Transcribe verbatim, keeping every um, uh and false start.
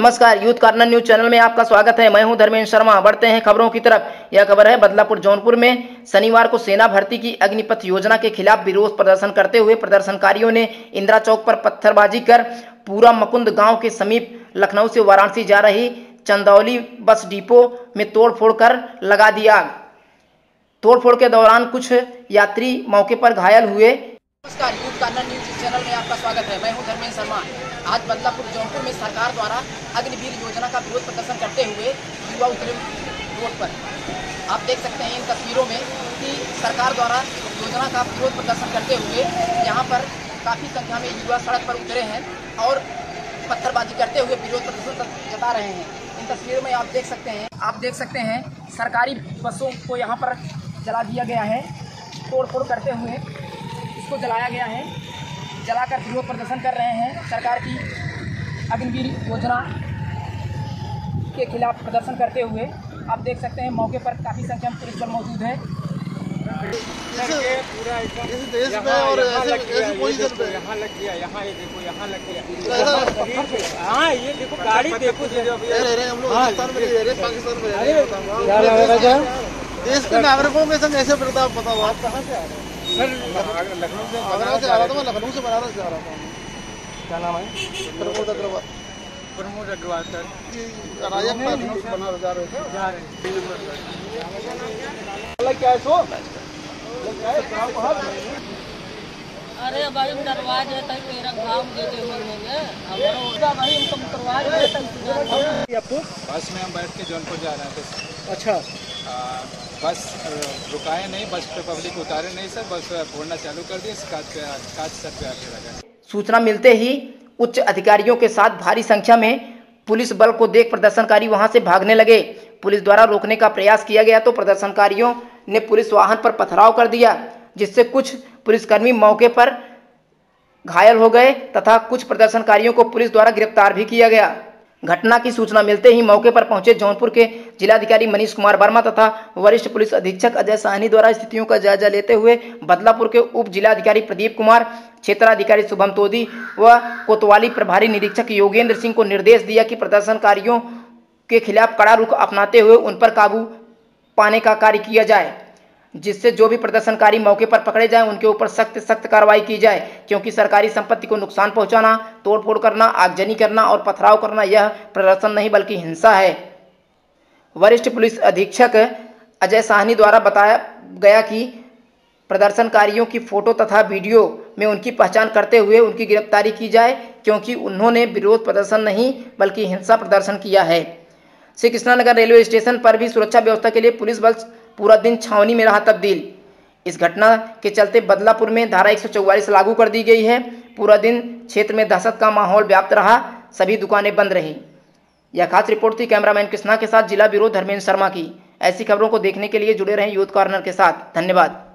नमस्कार, youth corner news channel में आपका स्वागत है। मैं हूं धर्मेंद्र शर्मा। बढ़ते हैं खबरों की तरफ। यह खबर है बदलापुर जौनपुर में। शनिवार को सेना भर्ती की अग्निपथ योजना के खिलाफ विरोध प्रदर्शन करते हुए प्रदर्शनकारियों ने इंदिरा चौक पर पत्थरबाजी कर पूरा मुकुंद गांव के समीप लखनऊ से वाराणसी जा रही चंदौली बस डिपो में तोड़फोड़ कर लगा दी आग। तोड़फोड़ के दौरान कुछ यात्री मौके पर घायल हुए। नमस्कार, यूथ कार्नर न्यूज चैनल में आपका स्वागत है। मैं हूं धर्मेंद्र शर्मा। आज बदलापुर जौनपुर में सरकार द्वारा अग्निवीर योजना का विरोध प्रदर्शन करते हुए युवा उतरे रोड पर। आप देख सकते हैं इन तस्वीरों में कि सरकार द्वारा योजना का विरोध प्रदर्शन करते हुए यहां पर काफ़ी संख्या में युवा सड़क पर उतरे हैं और पत्थरबाजी करते हुए विरोध प्रदर्शन जता रहे हैं। इन तस्वीरों में आप देख सकते हैं आप देख सकते हैं सरकारी बसों को यहाँ पर जला दिया गया है। तोड़फोड़ करते हुए को जलाया गया है। जलाकर विरोध प्रदर्शन कर रहे हैं। सरकार की अग्निवीर योजना के खिलाफ प्रदर्शन करते हुए आप देख सकते हैं मौके पर काफ़ी संख्या में पुलिस बल मौजूद है। देश के नागरिकों के संग ऐसे बर्ताव, बताओ आप कहाँ से आ रहे हैं? सर लखनऊ से बनारस आ रहा था मैं लखनऊ से बनारस जा रहा था। क्या नाम है? प्रमोद अग्रवाल। प्रमोद अग्रवाल सर बनारस जा रहे थे। क्या है सो? अरे भाई उतरवा देते मेरा घाव देते होंगे भाई हमको उतरवा देते। आपको बस में हम बैठ के जौनपुर जा रहे थे। अच्छा, बस रुकाए नहीं, बस पे पब्लिक उतारे नहीं सर, बस फोड़ना चालू कर दिए। कांच सर पे आके लगा। सूचना मिलते ही उच्च अधिकारियों के साथ भारी संख्या में पुलिस बल को देख प्रदर्शनकारी वहां से भागने लगे। पुलिस द्वारा रोकने का प्रयास किया गया तो प्रदर्शनकारियों ने पुलिस वाहन पर पथराव कर दिया, जिससे कुछ पुलिसकर्मी मौके पर घायल हो गए तथा कुछ प्रदर्शनकारियों को पुलिस द्वारा गिरफ्तार भी किया गया। घटना की सूचना मिलते ही मौके पर पहुंचे जौनपुर के जिलाधिकारी मनीष कुमार वर्मा तथा वरिष्ठ पुलिस अधीक्षक अजय साहनी द्वारा स्थितियों का जायजा लेते हुए बदलापुर के उप जिलाधिकारी प्रदीप कुमार, क्षेत्राधिकारी शुभम तोदी व कोतवाली प्रभारी निरीक्षक योगेंद्र सिंह को निर्देश दिया कि प्रदर्शनकारियों के खिलाफ कड़ा रुख अपनाते हुए उन पर काबू पाने का कार्य किया जाए, जिससे जो भी प्रदर्शनकारी मौके पर पकड़े जाएं उनके ऊपर सख्त सख्त कार्रवाई की जाए, क्योंकि सरकारी संपत्ति को नुकसान पहुंचाना, तोड़फोड़ करना, आगजनी करना और पथराव करना यह प्रदर्शन नहीं बल्कि हिंसा है। वरिष्ठ पुलिस अधीक्षक अजय साहनी द्वारा बताया गया कि प्रदर्शनकारियों की फोटो तथा वीडियो में उनकी पहचान करते हुए उनकी गिरफ्तारी की जाए, क्योंकि उन्होंने विरोध प्रदर्शन नहीं बल्कि हिंसा प्रदर्शन किया है। श्री कृष्णा नगर रेलवे स्टेशन पर भी सुरक्षा व्यवस्था के लिए पुलिस बल पूरा दिन छावनी में रहा तब्दील। इस घटना के चलते बदलापुर में धारा एक सौ चौवालीस लागू कर दी गई है। पूरा दिन क्षेत्र में दहशत का माहौल व्याप्त रहा, सभी दुकानें बंद रहीं। यह खास रिपोर्ट थी कैमरामैन कृष्णा के साथ जिला ब्यूरो धर्मेंद्र शर्मा की। ऐसी खबरों को देखने के लिए जुड़े रहें यूथ कॉर्नर के साथ। धन्यवाद।